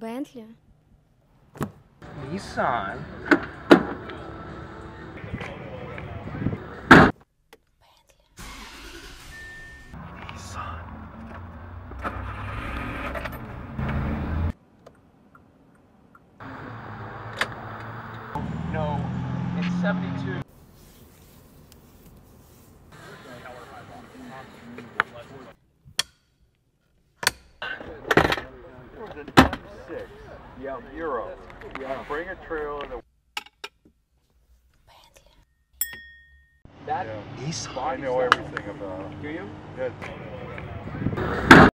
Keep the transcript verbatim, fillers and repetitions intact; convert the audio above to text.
Bentley. Nissan. Bentley. Nissan. No, it's seventy-two. Six. Yeah, Euro. Yeah, bring a trail and a Bentley. That yeah. Nissan. I know everything about it. Do you? Yeah.